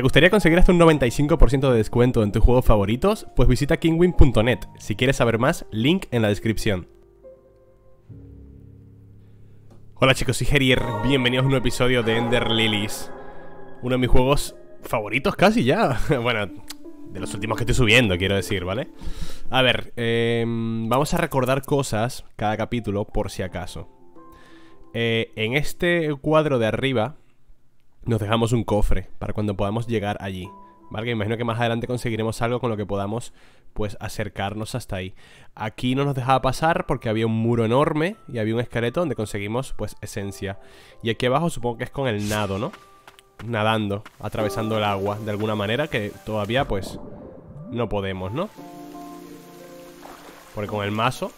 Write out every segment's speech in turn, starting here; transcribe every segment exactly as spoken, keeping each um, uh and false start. ¿Te gustaría conseguir hasta un noventa y cinco por ciento de descuento en tus juegos favoritos? Pues visita kingwin punto net. Si quieres saber más, link en la descripción. Hola chicos, soy Gerier, bienvenidos a un nuevo episodio de Ender Lilies. Uno de mis juegos favoritos casi ya. Bueno, de los últimos que estoy subiendo, quiero decir, ¿vale? A ver, eh, vamos a recordar cosas cada capítulo por si acaso. Eh, en este cuadro de arriba nos dejamos un cofre para cuando podamos llegar allí, ¿vale? Que me imagino que más adelante conseguiremos algo con lo que podamos, pues, acercarnos hasta ahí. Aquí no nos dejaba pasar porque había un muro enorme y había un esqueleto donde conseguimos, pues, esencia. Y aquí abajo supongo que es con el nado, ¿no? Nadando, atravesando el agua de alguna manera que todavía, pues, no podemos, ¿no? Porque con el mazo...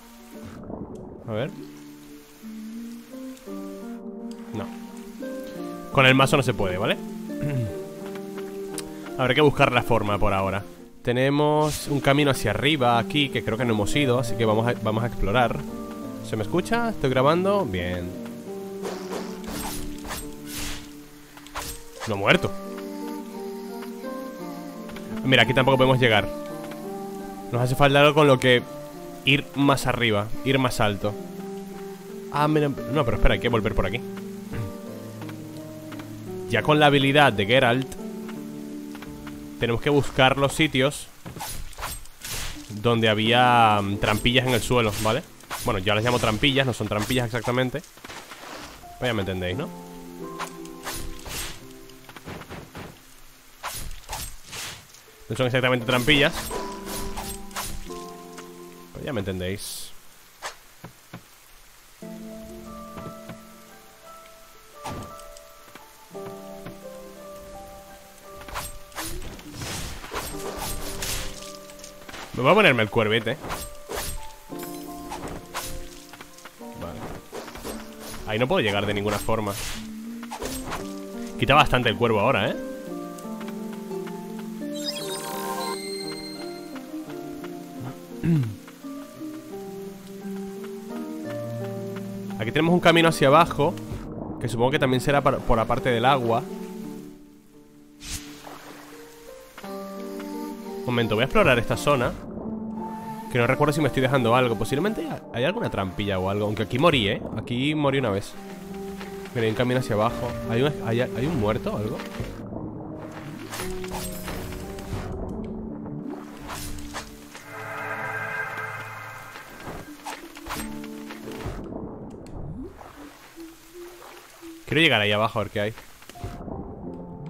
A ver... No. Con el mazo no se puede, ¿vale? Habrá que buscar la forma por ahora. Tenemos un camino hacia arriba aquí que creo que no hemos ido, así que vamos a, vamos a explorar. ¿Se me escucha? ¿Estoy grabando? Bien. No ha muerto. Mira, aquí tampoco podemos llegar. Nos hace falta algo con lo que ir más arriba, ir más alto. Ah, mira, no, pero espera, hay que volver por aquí. Ya con la habilidad de Geralt tenemos que buscar los sitios donde había trampillas en el suelo, ¿vale? Bueno, yo las llamo trampillas, no son trampillas exactamente. Pues ya me entendéis, ¿no? No son exactamente trampillas. Pues ya me entendéis. Me voy a ponerme el cuervete. Vale. Ahí no puedo llegar de ninguna forma. Quita bastante el cuervo ahora, ¿eh? Aquí tenemos un camino hacia abajo, que supongo que también será por la parte del agua. Un momento, voy a explorar esta zona, que no recuerdo si me estoy dejando algo. Posiblemente hay alguna trampilla o algo. Aunque aquí morí, ¿eh? Aquí morí una vez. Mira, hay un camino hacia abajo. ¿Hay un, hay, hay un muerto o algo? Quiero llegar ahí abajo a ver qué hay.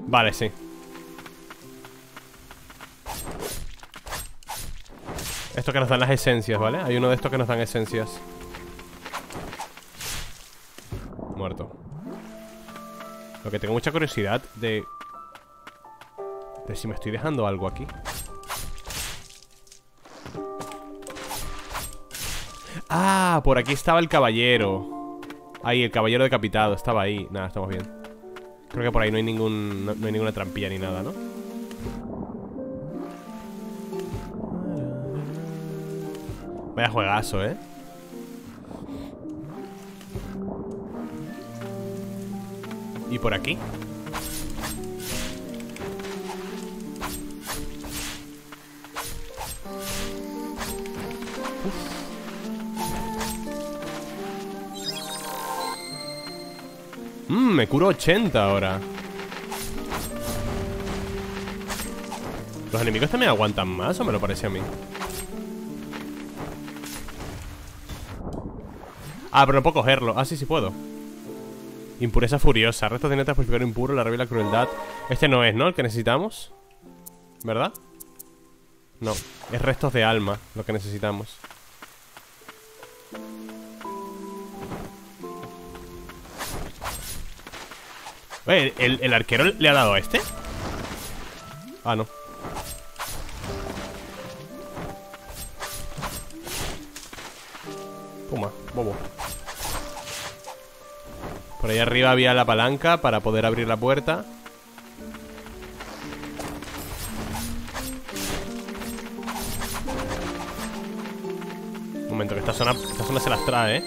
Vale, sí. Estos que nos dan las esencias, ¿vale? Hay uno de estos que nos dan esencias. Muerto. Lo que tengo mucha curiosidad de... De si me estoy dejando algo aquí. Ah, por aquí estaba el caballero. Ahí, el caballero decapitado, estaba ahí. Nada, estamos bien. Creo que por ahí no hay ningún... No, no hay ninguna trampilla ni nada, ¿no? Vaya juegazo, ¿eh? ¿Y por aquí? Uf. Mm, me curo ochenta ahora. ¿Los enemigos también aguantan más o me lo parece a mí? Ah, pero no puedo cogerlo. Ah, sí, sí puedo. Impureza furiosa. Restos de netas por figura impuro. La rabia y la crueldad. Este no es, ¿no? El que necesitamos. ¿Verdad? No. Es restos de alma lo que necesitamos. Oye, ¿el, el arquero le ha dado a este? Ah, no. Toma, bobo. Por ahí arriba había la palanca para poder abrir la puerta. Un momento, que esta zona, esta zona se las trae, ¿eh?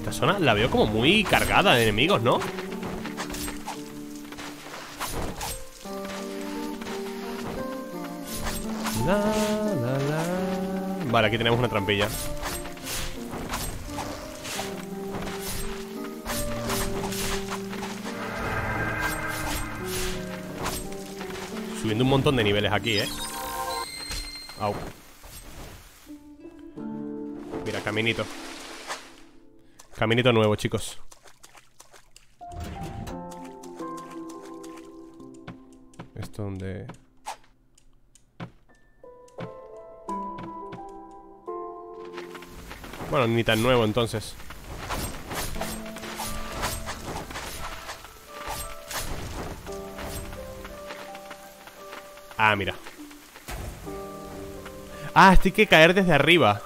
Esta persona la veo como muy cargada de enemigos, ¿no? La, la, la. Vale, aquí tenemos una trampilla. Subiendo un montón de niveles aquí, ¿eh? Au. Mira, caminito. Caminito nuevo, chicos. Esto donde... Bueno, ni tan nuevo entonces. Ah, mira. Ah, estoy que caer desde arriba.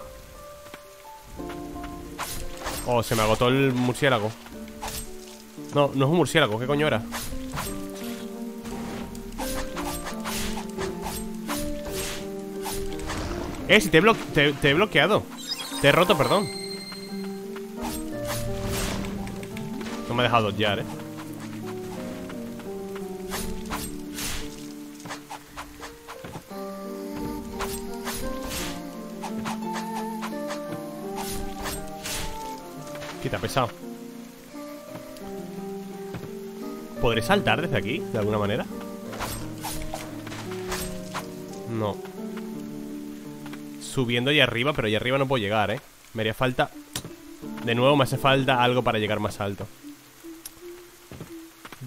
Oh, se me agotó el murciélago. No, no es un murciélago, ¿qué coño era? Eh, si te he, blo te, te he bloqueado. Te he roto, perdón. No me ha dejado dodgear, eh. Quita pesado. ¿Podré saltar desde aquí? ¿De alguna manera? No. Subiendo allá arriba, pero allá arriba no puedo llegar, ¿eh? Me haría falta... De nuevo me hace falta algo para llegar más alto.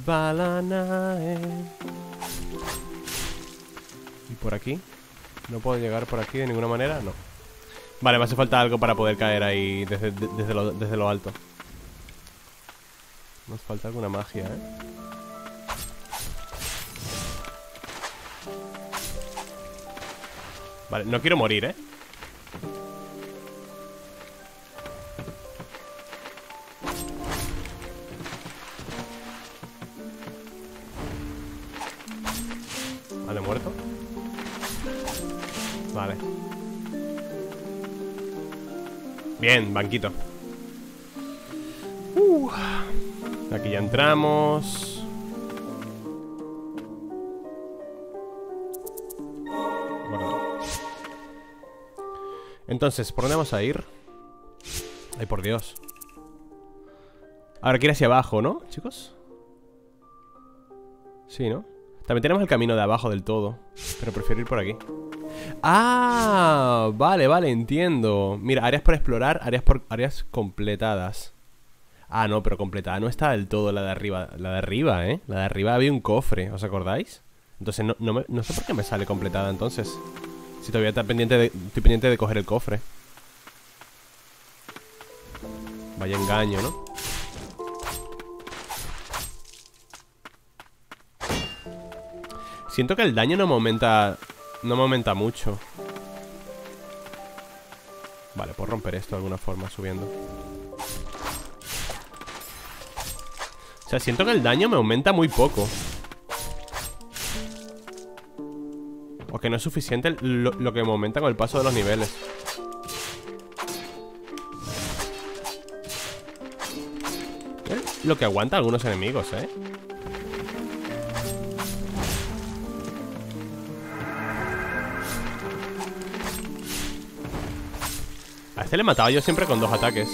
Balanae. ¿Y por aquí? ¿No puedo llegar por aquí de ninguna manera? No. Vale, me hace falta algo para poder caer ahí desde, de, desde, lo, desde lo alto. Nos falta alguna magia, ¿eh? Vale, no quiero morir, ¿eh? Vale, muerto. Vale. Bien, banquito. uh, Aquí ya entramos. Guardado. Entonces, ¿por dónde vamos a ir? Ay, por Dios. Ahora que ir hacia abajo, ¿no, chicos? Sí, ¿no? También tenemos el camino de abajo del todo, pero prefiero ir por aquí. ¡Ah! Vale, vale, entiendo. Mira, áreas por explorar, áreas por áreas completadas. Ah, no, pero completada no está del todo la de arriba. La de arriba, ¿eh? La de arriba había un cofre, ¿os acordáis? Entonces, no, no, me, no sé por qué me sale completada entonces. Si todavía está pendiente de, estoy pendiente de coger el cofre. Vaya engaño, ¿no? Siento que el daño no me aumenta... No me aumenta mucho. Vale, puedo romper esto de alguna forma subiendo. O sea, siento que el daño me aumenta muy poco. O que no es suficiente lo, lo que me aumenta con el paso de los niveles. Es lo que aguanta algunos enemigos, ¿eh? A este le mataba yo siempre con dos ataques.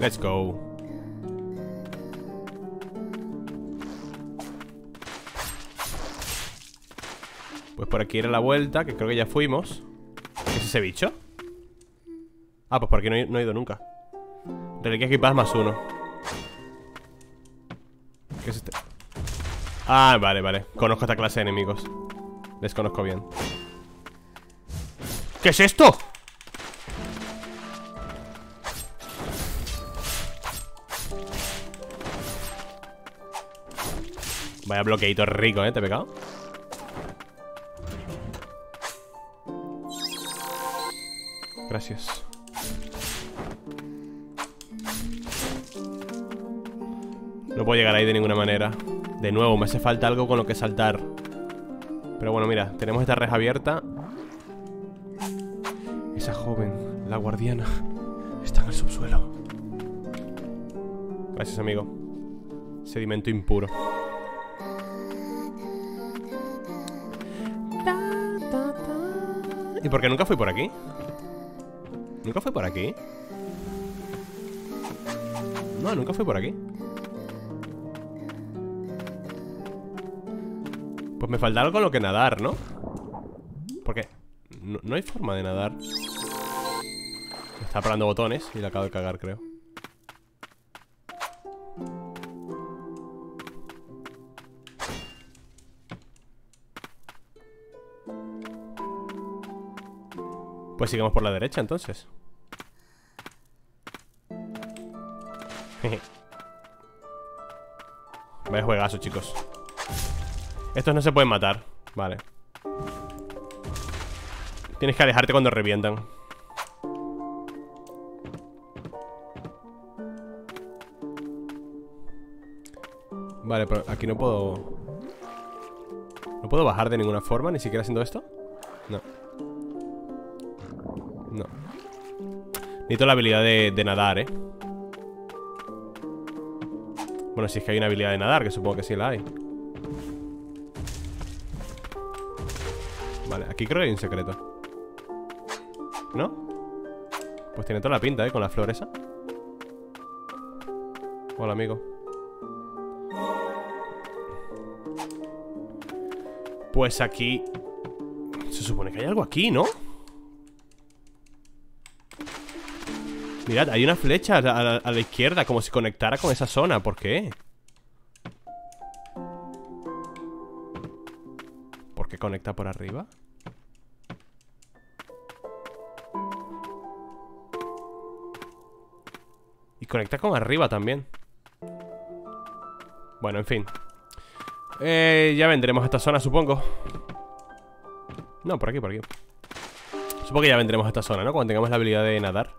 Let's go. Pues por aquí era la vuelta, que creo que ya fuimos. ¿Qué es ese bicho? Ah, pues por aquí no he, no he ido nunca. Reliquias equipadas más uno. ¿Qué es este? Ah, vale, vale. Conozco esta clase de enemigos. Les conozco bien. ¿Qué es esto? Vaya bloqueito rico, ¿eh? ¿Te he pegado? Gracias. No puedo llegar ahí de ninguna manera. De nuevo, me hace falta algo con lo que saltar. Pero bueno, mira, tenemos esta reja abierta. Esa joven, la guardiana, está en el subsuelo. Gracias, amigo. Sedimento impuro. ¿Y por qué nunca fui por aquí? ¿Nunca fui por aquí? No, nunca fui por aquí. Pues me falta algo con lo que nadar, ¿no? Porque no, no hay forma de nadar. Me está parando botones y le acabo de cagar, creo. Pues sigamos por la derecha, entonces. Vaya juegazo, chicos. Estos no se pueden matar. Vale. Tienes que alejarte cuando revientan. Vale, pero aquí no puedo... ¿No puedo bajar de ninguna forma? ¿Ni siquiera haciendo esto? No. No. Necesito la habilidad de, de nadar, ¿eh? Bueno, si es que hay una habilidad de nadar, que supongo que sí la hay. Vale, aquí creo que hay un secreto, ¿no? Pues tiene toda la pinta, ¿eh? Con la flor esa. Hola, amigo. Pues aquí... Se supone que hay algo aquí, ¿no? Mirad, hay una flecha a la, a la izquierda, como si conectara con esa zona. ¿Por qué? ¿Por qué conecta por arriba? Y conecta con arriba también. Bueno, en fin. Eh, ya vendremos a esta zona, supongo. No, por aquí, por aquí. Supongo que ya vendremos a esta zona, ¿no? Cuando tengamos la habilidad de nadar.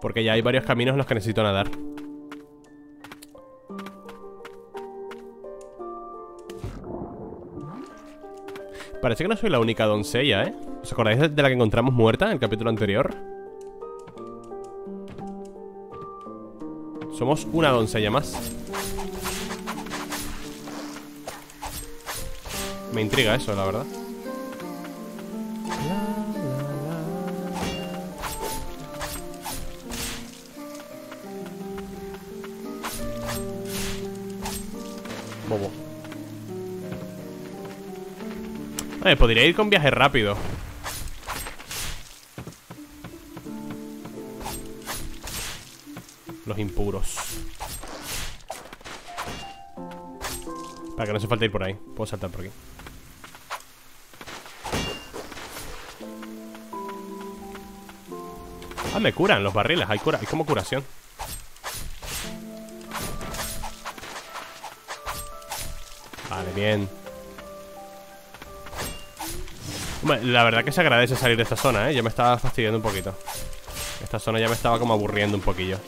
Porque ya hay varios caminos en los que necesito nadar. Parece que no soy la única doncella, ¿eh? ¿Os acordáis de la que encontramos muerta en el capítulo anterior? Somos una doncella más. Me intriga eso, la verdad. Bobo. Vale, podría ir con viaje rápido. Los impuros. Para que no hace falta ir por ahí. Puedo saltar por aquí. Ah, me curan los barriles. Hay cura, hay como curación. Vale, bien. Hombre, la verdad que se agradece salir de esta zona, ¿eh? Ya me estaba fastidiando un poquito. Esta zona ya me estaba como aburriendo un poquillo.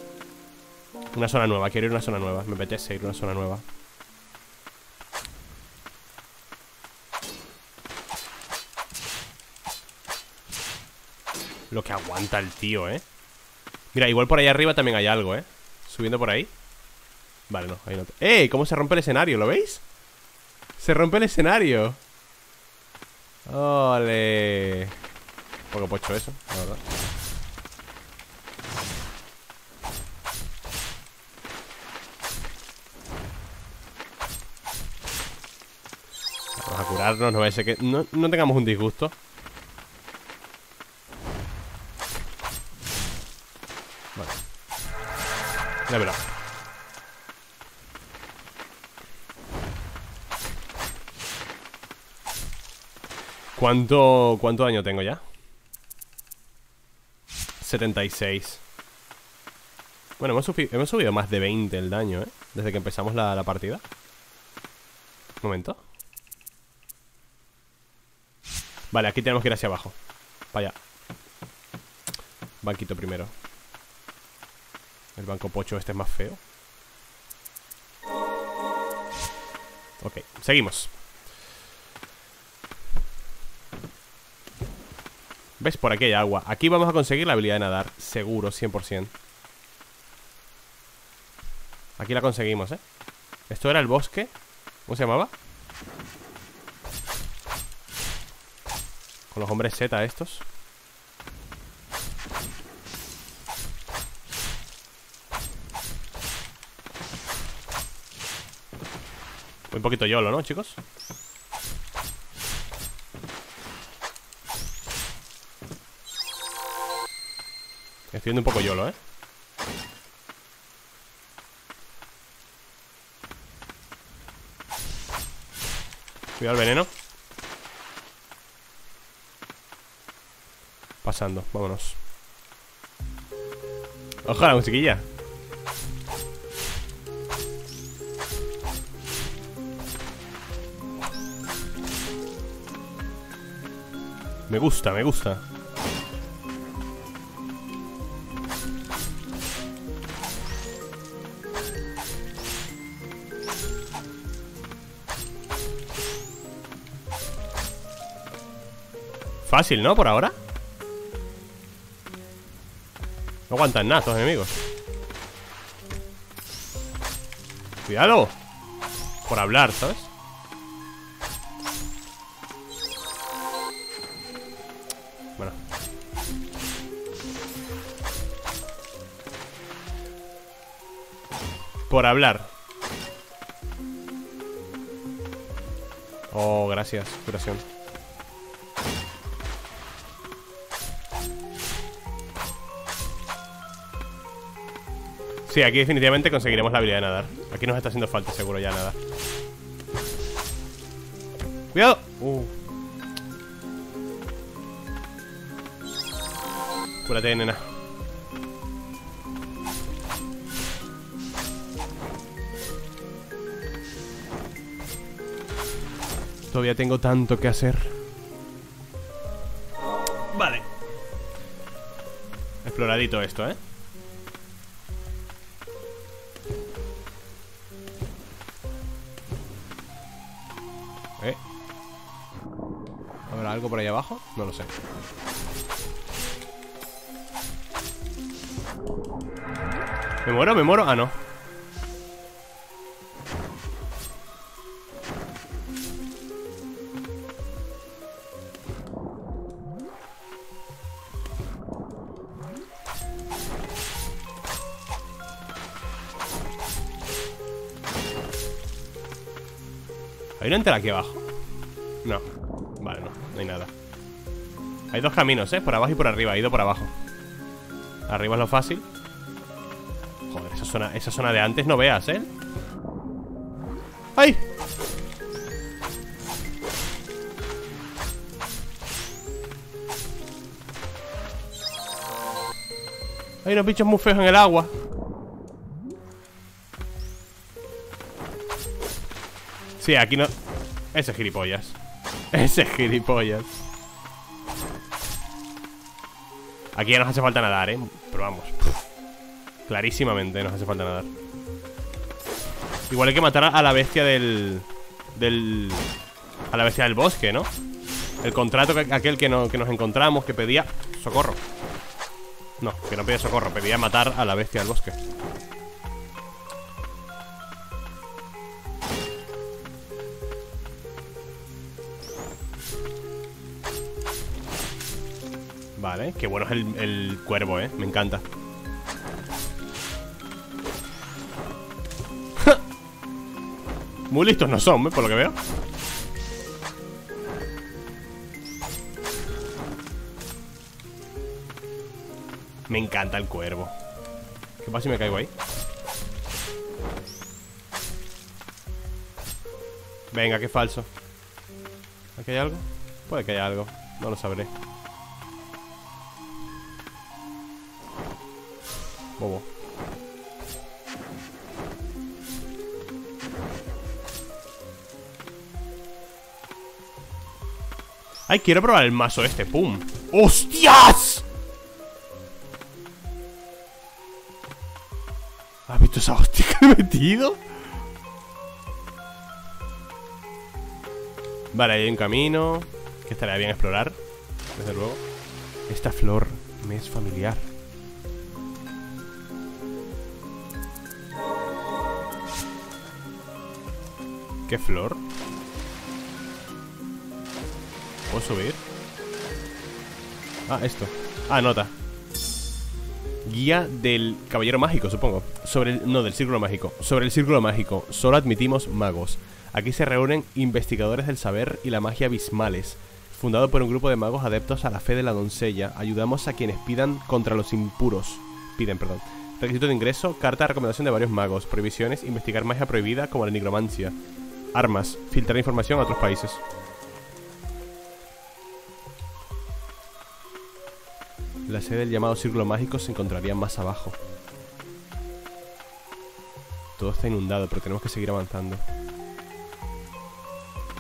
Una zona nueva, quiero ir a una zona nueva. Me apetece ir a una zona nueva. Lo que aguanta el tío, ¿eh? Mira, igual por ahí arriba también hay algo, ¿eh? Subiendo por ahí. Vale, no, ahí no. ¡Ey! ¿Cómo se rompe el escenario? ¿Lo veis? Se rompe el escenario. Ole. Poco pocho eso, la verdad. Vamos a curarnos, no vaya a que no, no tengamos un disgusto. Vale. Ya verá. ¿Cuánto, ¿Cuánto daño tengo ya? setenta y seis. Bueno, hemos, hemos subido más de veinte el daño, ¿eh? Desde que empezamos la, la partida. Un momento. Vale, aquí tenemos que ir hacia abajo. Para allá. Banquito primero. El banco pocho este es más feo. Ok, seguimos. ¿Ves? Por aquí hay agua. Aquí vamos a conseguir la habilidad de nadar. Seguro, cien por ciento. Aquí la conseguimos, ¿eh? Esto era el bosque. ¿Cómo se llamaba? Con los hombres Z estos. Un poquito YOLO, ¿no, chicos? Estoy viendo un poco YOLO, ¿eh? Cuidado el veneno. Pasando, vámonos. ¡Ojo a la musiquilla! Me gusta, me gusta. Fácil, ¿no? Por ahora. No aguantan nada estos enemigos. Cuidado. Por hablar, ¿sabes? Bueno. Por hablar. Oh, gracias, curación. Sí, aquí definitivamente conseguiremos la habilidad de nadar. Aquí nos está haciendo falta, seguro, ya nadar. ¡Cuidado! Uh. Cúrate, nena. Todavía tengo tanto que hacer. Vale. Exploradito esto, ¿eh? ¿Eh? ¿Habrá algo por ahí abajo? No lo sé. ¿Me muero? ¿Me muero? Ah, no. ¿Hay una entera aquí abajo? No. Vale, no, no hay nada. Hay dos caminos, ¿eh? Por abajo y por arriba. He ido por abajo. Arriba es lo fácil. Joder, esa zona, esa zona de antes no veas, ¿eh? ¡Ay! Hay unos bichos muy feos en el agua. Sí, aquí no... Ese es gilipollas. Ese es gilipollas. Aquí ya nos hace falta nadar, ¿eh? Pero vamos... Clarísimamente nos hace falta nadar. Igual hay que matar a la bestia del... Del... A la bestia del bosque, ¿no? El contrato que, aquel que, no, que nos encontramos, que pedía... Socorro. No, que no pedía socorro. Pedía matar a la bestia del bosque. Vale, qué bueno es el, el cuervo, ¿eh? Me encanta. Muy listos no son, ¿eh? Por lo que veo. Me encanta el cuervo. ¿Qué pasa si me caigo ahí? Venga, qué falso. ¿Aquí hay algo? Puede que haya algo, no lo sabré. Bobo. Ay, quiero probar el mazo este, pum. ¡Hostias! ¿Has visto esa hostia que he metido? Vale, hay un camino que estaría bien explorar, desde luego. Esta flor me es familiar. ¿Qué flor? ¿Puedo subir? Ah, esto. Ah, nota. Guía del caballero mágico, supongo. Sobre el, no, del círculo mágico. Sobre el círculo mágico. Solo admitimos magos. Aquí se reúnen investigadores del saber y la magia abismales. Fundado por un grupo de magos adeptos a la fe de la doncella. Ayudamos a quienes pidan contra los impuros. Piden, perdón. Requisito de ingreso, carta de recomendación de varios magos. Prohibiciones, investigar magia prohibida como la nigromancia. Armas, filtrar información a otros países. La sede del llamado círculo mágico se encontraría más abajo. Todo está inundado, pero tenemos que seguir avanzando.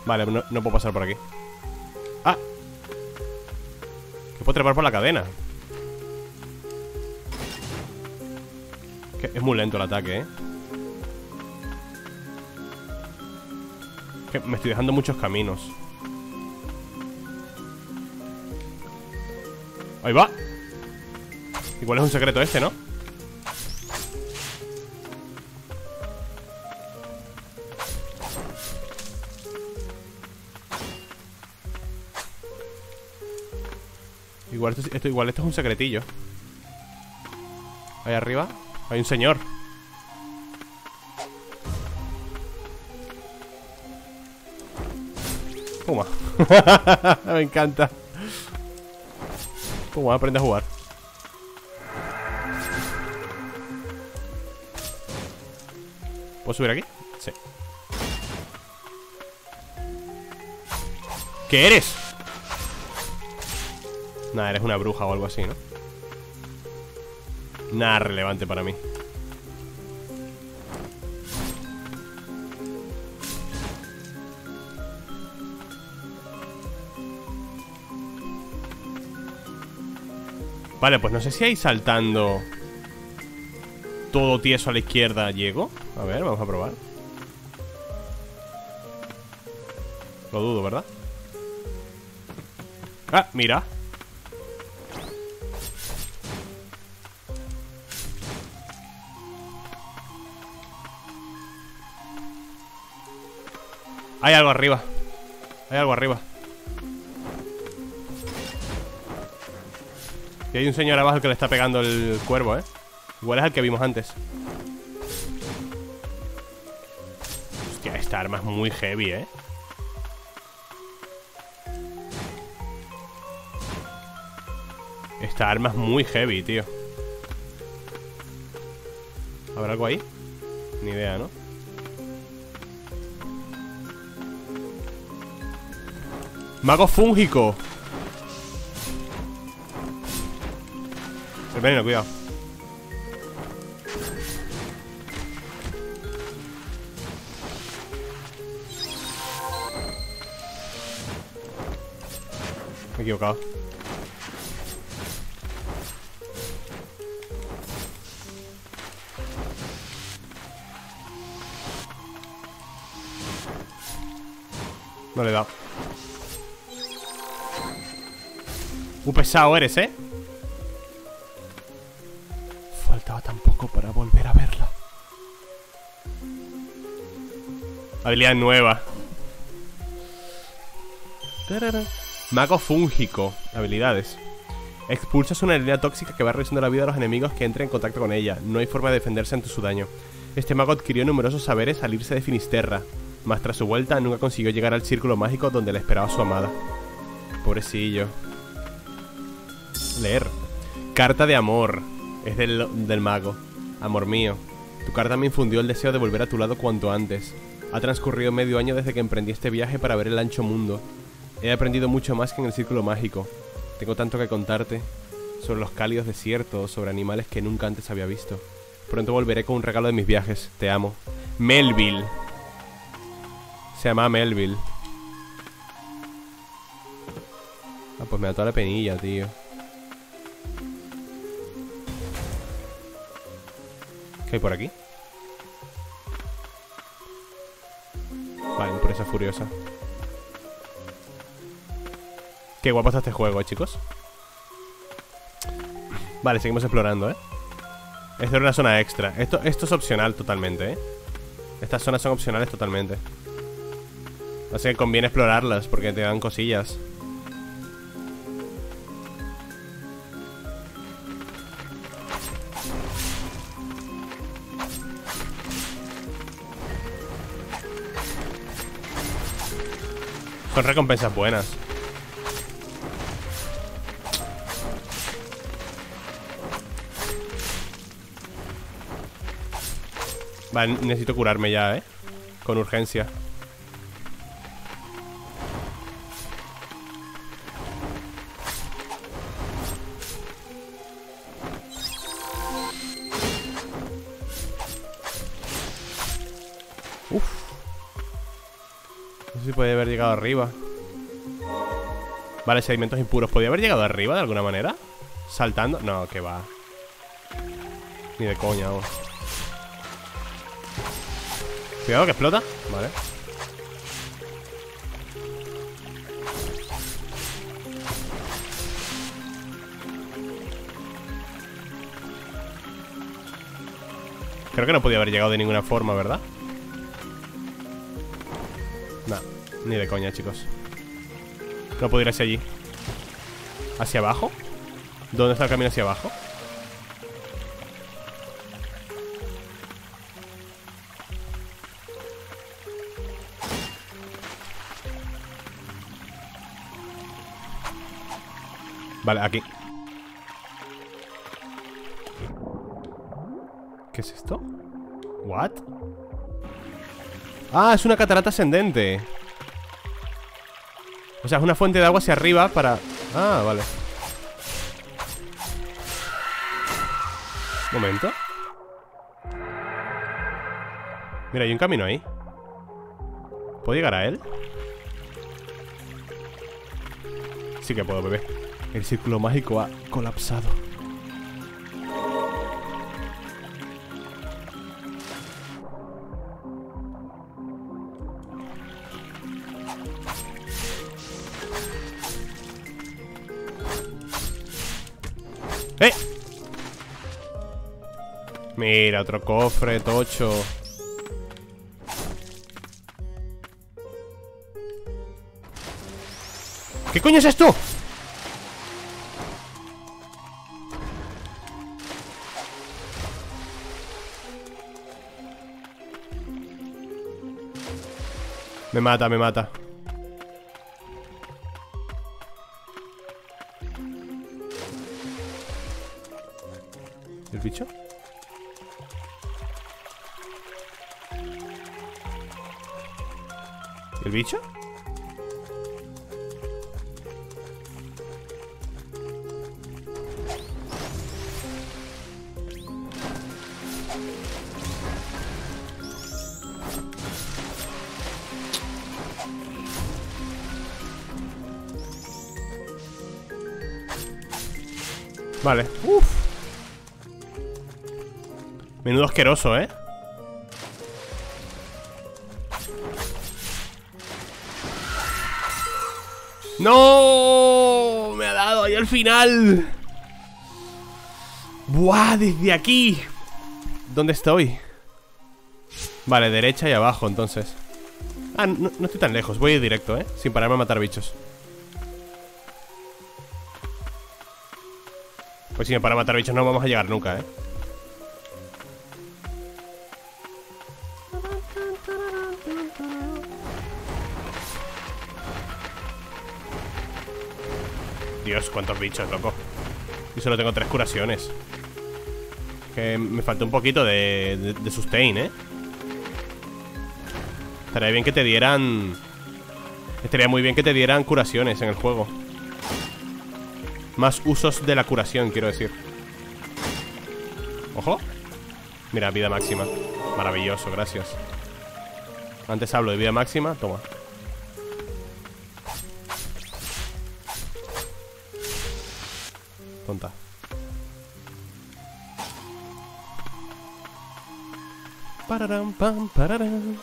Vale, no, no puedo pasar por aquí. ¡Ah! Que puedo trepar por la cadena. Es muy lento el ataque, ¿eh? Que me estoy dejando muchos caminos. ¡Ahí va! Igual es un secreto este, ¿no? Igual esto, esto, igual esto es un secretillo. Ahí arriba hay un señor. Puma. Me encanta. Puma, aprende a jugar. ¿Puedo subir aquí? Sí. ¿Qué eres? Nah, eres una bruja o algo así, ¿no? Nada relevante para mí. Vale, pues no sé si ahí saltando todo tieso a la izquierda llego. A ver, vamos a probar. Lo dudo, ¿verdad? Ah, mira. Hay algo arriba. Hay algo arriba. Y hay un señor abajo al que le está pegando el cuervo, ¿eh? Igual es al que vimos antes. Hostia, esta arma es muy heavy, ¿eh? Esta arma es muy heavy, tío. ¿Habrá algo ahí? Ni idea, ¿no? Mago fúngico. El veneno, cuidado. Me he equivocado. No le he dado. Un pesado eres, ¿eh? Faltaba tan poco para volver a verla. Habilidad nueva. Tarara. Mago fúngico. Habilidades. Expulsas una habilidad tóxica que va reduciendo la vida a los enemigos que entren en contacto con ella. No hay forma de defenderse ante su daño. Este mago adquirió numerosos saberes al irse de Finisterra, mas tras su vuelta nunca consiguió llegar al círculo mágico donde le esperaba su amada. Pobrecillo. Leer. Carta de amor. Es del, del mago. Amor mío, tu carta me infundió el deseo de volver a tu lado cuanto antes. Ha transcurrido medio año desde que emprendí este viaje para ver el ancho mundo. He aprendido mucho más que en el círculo mágico. Tengo tanto que contarte. Sobre los cálidos desiertos, sobre animales que nunca antes había visto. Pronto volveré con un regalo de mis viajes. Te amo. Melville. Se llama Melville. Ah, pues me da toda la penilla, tío. ¿Qué hay por aquí? Vale, impresa furiosa. Qué guapo está este juego, ¿eh, chicos? Vale, seguimos explorando, ¿eh? Esta era una zona extra. Esto, esto es opcional totalmente, ¿eh? Estas zonas son opcionales totalmente. Así que conviene explorarlas porque te dan cosillas. Son recompensas buenas. Vale, necesito curarme ya, eh. Con urgencia. Uf. No sé si podía haber llegado arriba. Vale, sedimentos impuros. ¿Podía haber llegado arriba de alguna manera? ¿Saltando? No, que va. Ni de coña, vamos. Cuidado que explota. Vale. Creo que no podía haber llegado de ninguna forma, ¿verdad? No, ni de coña, chicos. No puedo ir hacia allí. ¿Hacia abajo? ¿Dónde está el camino hacia abajo? Vale, aquí. ¿Qué es esto? ¿What? Ah, es una catarata ascendente. O sea, es una fuente de agua hacia arriba para... Ah, vale. Momento. Mira, hay un camino ahí. ¿Puedo llegar a él? Sí que puedo, bebé. El círculo mágico ha colapsado. ¡Eh! Mira, otro cofre, tocho. ¿Qué coño es esto? Me mata, me mata. ¿El bicho? ¿El bicho? Vale, uff. Menudo asqueroso, ¿eh? ¡No! Me ha dado ahí al final. ¡Buah! Desde aquí. ¿Dónde estoy? Vale, derecha y abajo, entonces. Ah, no, no estoy tan lejos. Voy directo, ¿eh? Sin pararme a matar bichos. Pues si me para matar bichos no vamos a llegar nunca, ¿eh? Dios, cuántos bichos, loco. Y solo tengo tres curaciones. Que me falta un poquito de, de, de sustain, ¿eh? Estaría bien que te dieran... Estaría muy bien que te dieran curaciones en el juego. Más usos de la curación, quiero decir. Ojo. Mira, vida máxima. Maravilloso, gracias. Antes hablo de vida máxima, toma. Tonta. Pararam, pam, pararam.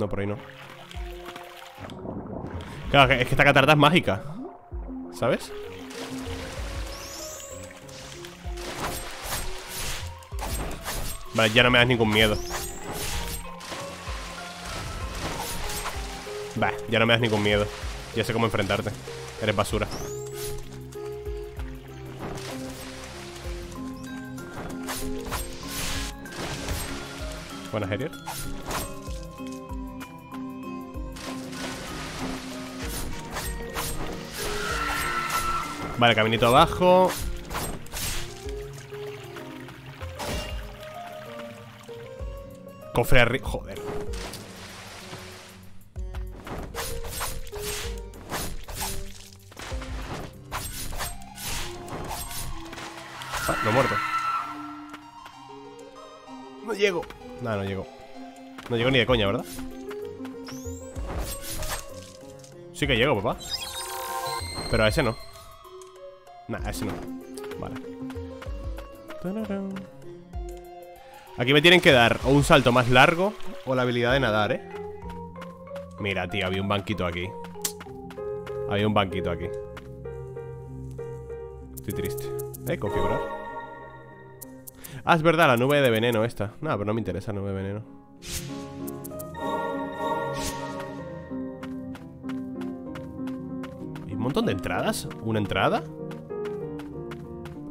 No, por ahí no. Claro, es que esta catarata es mágica, ¿sabes? Vale, ya no me das ningún miedo. Bah, ya no me das ningún miedo. Ya sé cómo enfrentarte. Eres basura. Buenas, Gerier. Vale, caminito abajo. Cofre arriba. Joder. Ah, no muerto. No llego. Nada, no llego. No llego ni de coña, ¿verdad? Sí que llego, papá. Pero a ese no. Nah, a ese no. Vale. Aquí me tienen que dar o un salto más largo o la habilidad de nadar, ¿eh? Mira, tío, había un banquito aquí. Había un banquito aquí. Estoy triste. Eh, configurar. Ah, es verdad, la nube de veneno esta. Nada, pero no me interesa la nube de veneno. Hay un montón de entradas. ¿Una entrada?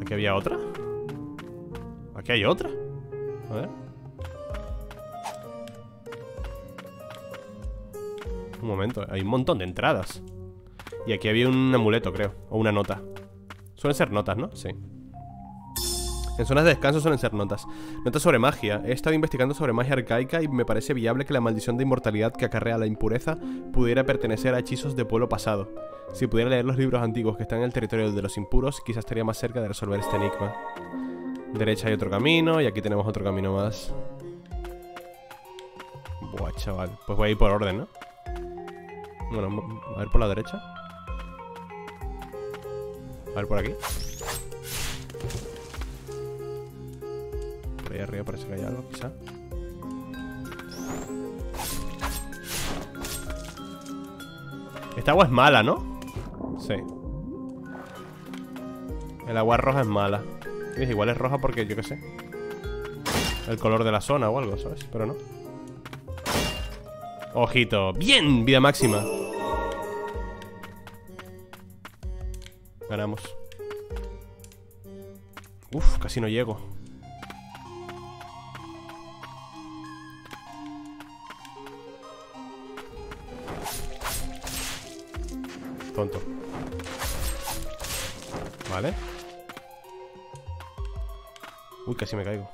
¿Aquí había otra? ¿Aquí hay otra? A ver. Un momento, hay un montón de entradas. Y aquí había un amuleto, creo. O una nota. Suelen ser notas, ¿no? Sí. En zonas de descanso suelen ser notas. Notas sobre magia. He estado investigando sobre magia arcaica y me parece viable que la maldición de inmortalidad que acarrea la impureza pudiera pertenecer a hechizos de pueblo pasado. Si pudiera leer los libros antiguos que están en el territorio de los impuros, quizás estaría más cerca de resolver este enigma. Derecha hay otro camino y aquí tenemos otro camino más. Buah, chaval. Pues voy a ir por orden, ¿no? Bueno, a ver por la derecha. A ver por aquí. Ahí arriba parece que hay algo, quizá. Esta agua es mala, ¿no? Sí. El agua roja es mala. Es igual es roja porque, yo qué sé, el color de la zona o algo, ¿sabes? Pero no. Ojito. ¡Bien! Vida máxima. Ganamos. Uf, casi no llego. Tonto. Vale. Uy, casi me caigo.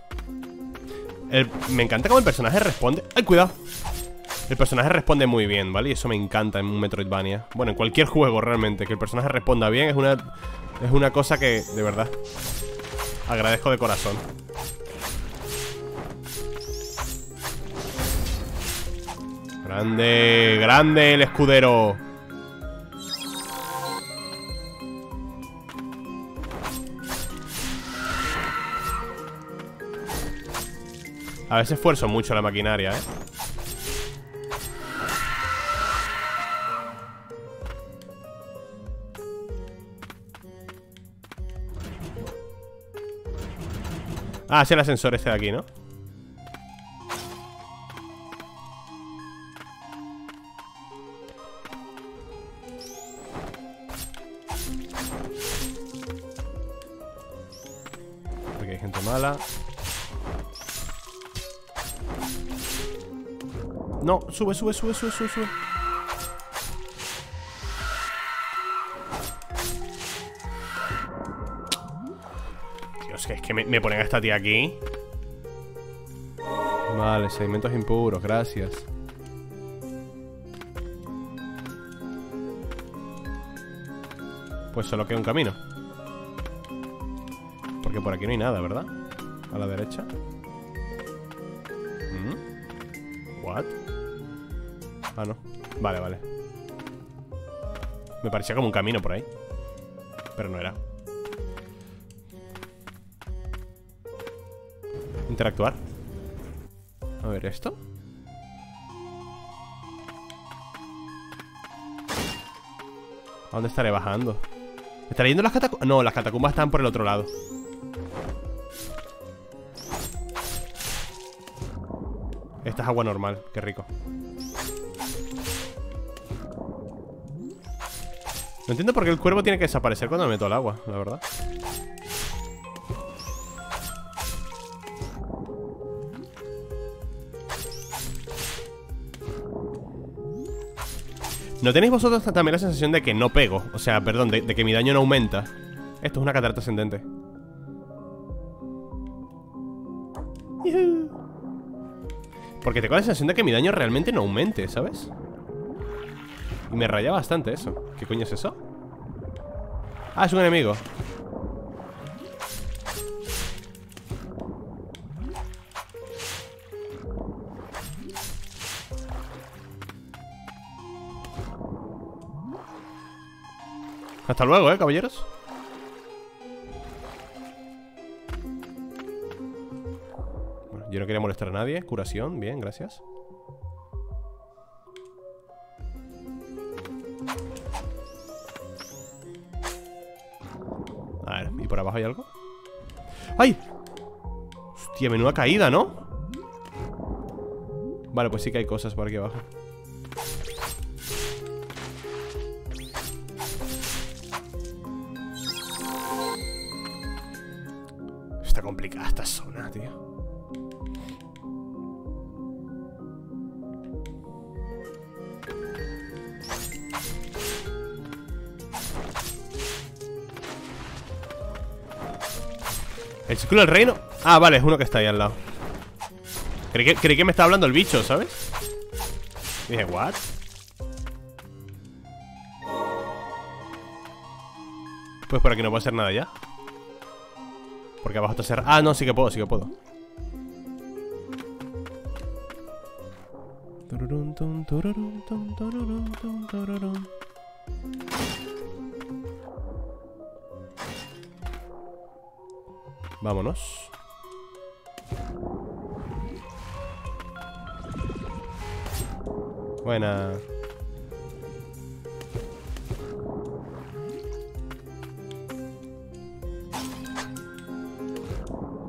El, me encanta cómo el personaje responde. ¡Ay, cuidado! El personaje responde muy bien, ¿vale? Y eso me encanta en un Metroidvania. Bueno, en cualquier juego realmente. Que el personaje responda bien es una, es una cosa que, de verdad, agradezco de corazón. ¡Grande! ¡Grande el escudero! A veces esfuerzo mucho la maquinaria, ¿eh? Ah, es el ascensor este de aquí, ¿no? Porque hay gente mala. No, sube, sube, sube, sube, sube, sube. Dios, que es que me, me ponen a esta tía aquí. Vale, sedimentos impuros, gracias. Pues solo queda un camino. Porque por aquí no hay nada, ¿verdad? A la derecha. ¿Mm? ¿What? Ah, no. Vale, vale. Me parecía como un camino por ahí. Pero no era. Interactuar. A ver, ¿esto? ¿A dónde estaré bajando? ¿Estaré yendo a las catacumbas? No, las catacumbas están por el otro lado. Esta es agua normal, qué rico. No entiendo por qué el cuervo tiene que desaparecer cuando me meto al agua, la verdad. ¿No tenéis vosotros también la sensación de que no pego? O sea, perdón, de, de que mi daño no aumenta. Esto es una catarata ascendente. ¡Yuhu! Porque tengo la sensación de que mi daño realmente no aumente, ¿sabes? Y me raya bastante eso. ¿Qué coño es eso? Ah, es un enemigo. Hasta luego, ¿eh, caballeros? Bueno, yo no quería molestar a nadie. Curación, bien, gracias. A ver, ¿y por abajo hay algo? ¡Ay! Hostia, menuda caída, ¿no? Vale, pues sí que hay cosas por aquí abajo. Está complicada esta zona, tío. El círculo del reino. Ah, vale, es uno que está ahí al lado. Creí que, creí que me estaba hablando el bicho, ¿sabes? Y dije, ¿what? Pues por aquí no puedo hacer nada ya. Porque abajo está cerrado. Ah, no, sí que puedo, sí que puedo. Vámonos. Buena.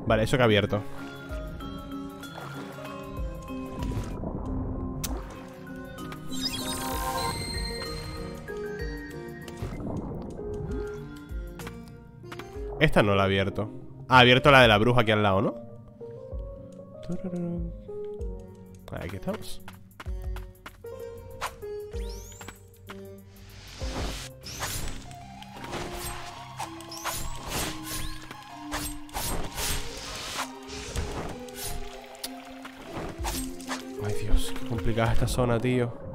Vale, eso que ha abierto. Esta no la ha abierto. Ha abierto la de la bruja aquí al lado, ¿no? Aquí estamos. Ay, Dios, qué complicada esta zona, tío.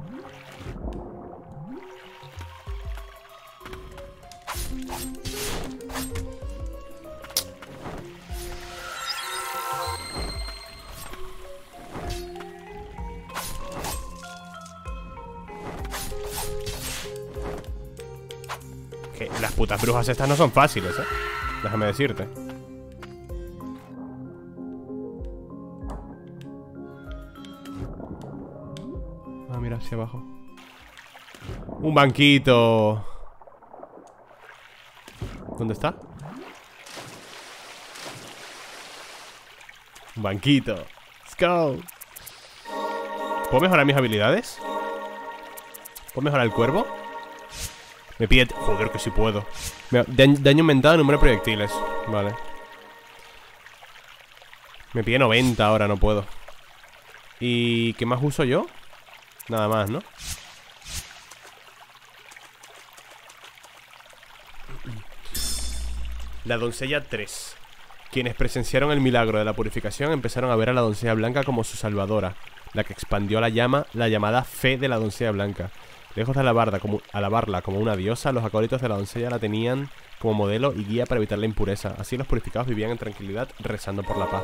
Las brujas estas no son fáciles, ¿eh? Déjame decirte. Ah, mira, hacia abajo. Un banquito. ¿Dónde está? Un banquito. Let's go. ¿Puedo mejorar mis habilidades? ¿Puedo mejorar el cuervo? Me pide... Joder, que sí puedo. Daño aumentado, número de proyectiles. Vale. Me pide noventa ahora, no puedo. ¿Y qué más uso yo? Nada más, ¿no? La doncella tres. Quienes presenciaron el milagro de la purificación empezaron a ver a la doncella blanca como su salvadora, la que expandió la llama, la llamada fe de la doncella blanca. Lejos de alabarla como, alabarla como una diosa, los acólitos de la doncella la tenían como modelo y guía para evitar la impureza. Así los purificados vivían en tranquilidad, rezando por la paz.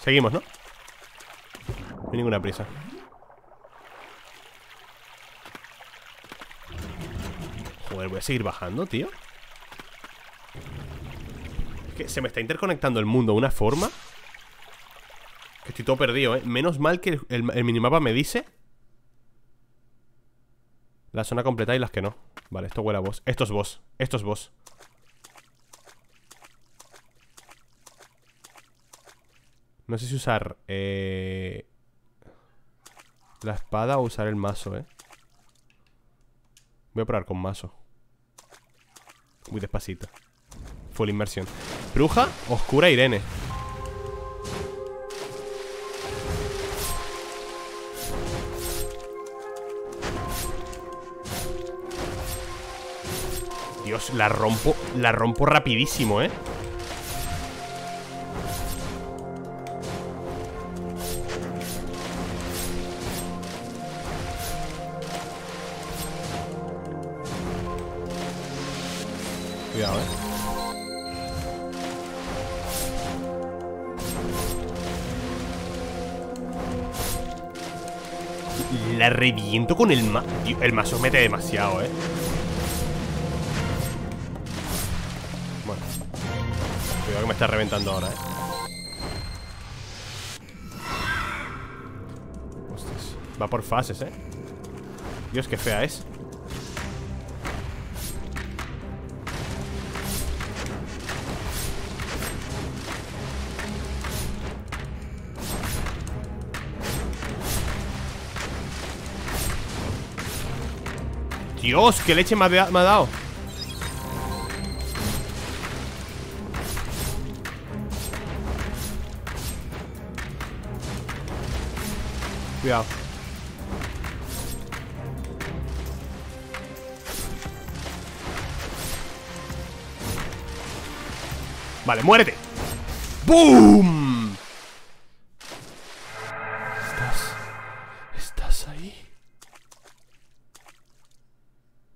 Seguimos, ¿no? No hay ninguna prisa. Joder, voy a seguir bajando, tío. Que se me está interconectando el mundo de una forma Que estoy todo perdido, ¿eh? Menos mal que el, el minimapa me dice la zona completa y las que no. Vale, esto huele a boss. Esto es boss. Esto es boss. No sé si usar eh, la espada o usar el mazo, ¿eh? Voy a probar con mazo. Muy despacito. Full inmersión. Bruja Oscura Irene. Dios, la rompo, la rompo rapidísimo, ¿eh? Cuidado, ¿eh? La reviento con el mazo. El mazo mete demasiado, ¿eh? Cuidado que me está reventando ahora, eh. Hostias. Va por fases, eh. Dios, qué fea es. Dios, qué leche me ha, me ha dado. Cuidado. Vale, muérete. ¡Boom! ¿Estás? ¿Estás ahí?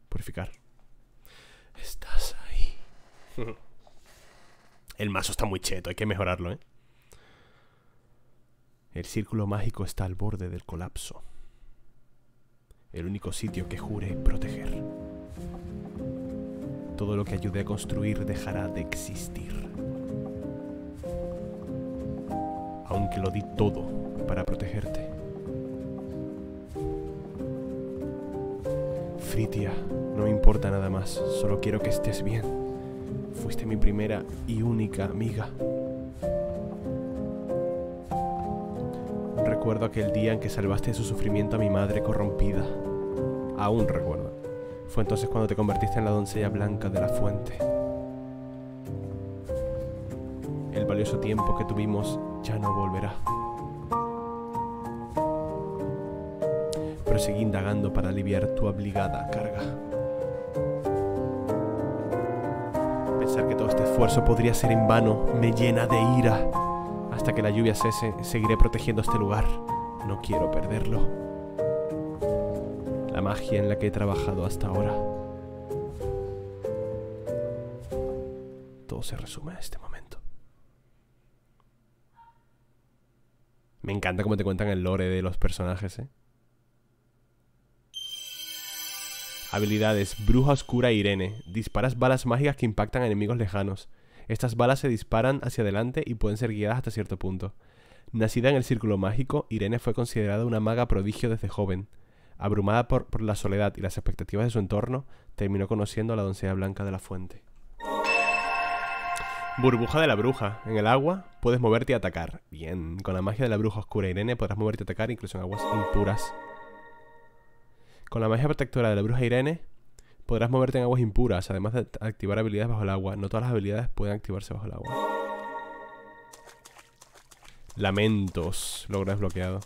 Purificar. ¿Estás ahí? El mazo está muy cheto, hay que mejorarlo, ¿eh? El círculo mágico está al borde del colapso. El único sitio que jure proteger. Todo lo que ayude a construir dejará de existir. Aunque lo di todo para protegerte. Fritia, no me importa nada más. Solo quiero que estés bien. Fuiste mi primera y única amiga. Recuerdo aquel día en que salvaste de su sufrimiento a mi madre corrompida. Aún recuerdo. Fue entonces cuando te convertiste en la doncella blanca de la fuente. El valioso tiempo que tuvimos ya no volverá. Proseguí indagando para aliviar tu obligada carga. Pensar que todo este esfuerzo podría ser en vano me llena de ira. Hasta que la lluvia cese, seguiré protegiendo este lugar. No quiero perderlo. La magia en la que he trabajado hasta ahora. Todo se resume a este momento. Me encanta cómo te cuentan el lore de los personajes, ¿eh? Habilidades. Bruja Oscura Irene. Disparas balas mágicas que impactan a enemigos lejanos. Estas balas se disparan hacia adelante y pueden ser guiadas hasta cierto punto. Nacida en el círculo mágico, Irene fue considerada una maga prodigio desde joven. Abrumada por, por la soledad y las expectativas de su entorno, terminó conociendo a la doncella blanca de la fuente. Burbuja de la bruja. En el agua puedes moverte y atacar. Bien, con la magia de la bruja oscura Irene podrás moverte y atacar incluso en aguas impuras. Con la magia protectora de la bruja Irene... podrás moverte en aguas impuras, además de activar habilidades bajo el agua. No todas las habilidades pueden activarse bajo el agua. Lamentos. Logro desbloqueado.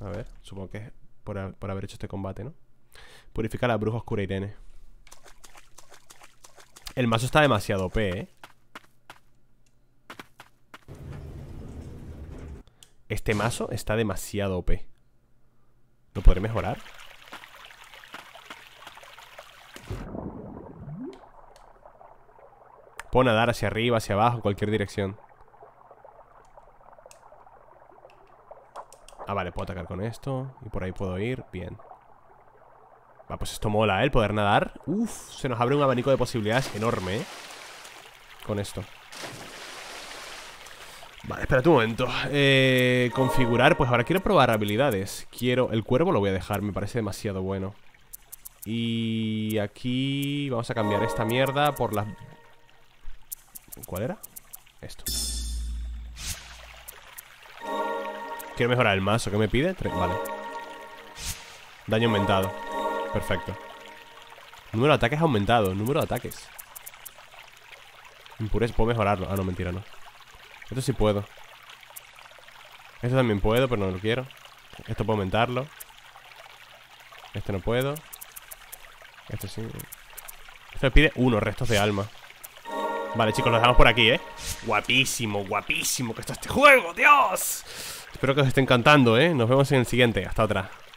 A ver, supongo que es por, por haber hecho este combate, ¿no? Purifica a la bruja oscura Irene. El mazo está demasiado O P, ¿eh? Este mazo está demasiado O P. ¿Lo podré mejorar? Puedo nadar hacia arriba, hacia abajo, cualquier dirección. Ah, vale, puedo atacar con esto. Y por ahí puedo ir, bien. Ah, pues esto mola, ¿eh? El poder nadar. Uf, se nos abre un abanico de posibilidades enorme, ¿eh? Con esto. Vale, espera un momento. eh, Configurar, pues ahora quiero probar habilidades. Quiero... El cuervo lo voy a dejar, me parece demasiado bueno. Y aquí vamos a cambiar esta mierda por las... ¿Cuál era? Esto. Quiero mejorar el mazo, ¿qué me pide? Tres, vale. Daño aumentado. Perfecto. Número de ataques aumentado, número de ataques. Impureza, ¿puedo mejorarlo? Ah, no, mentira, no. Esto sí puedo. Esto también puedo, pero no lo quiero. Esto puedo aumentarlo. Este no puedo. Este sí. Esto me pide uno, restos de alma. Vale, chicos, lo dejamos por aquí, ¿eh? Guapísimo, guapísimo que está este juego, Dios. Espero que os esté encantando, ¿eh? Nos vemos en el siguiente, hasta otra.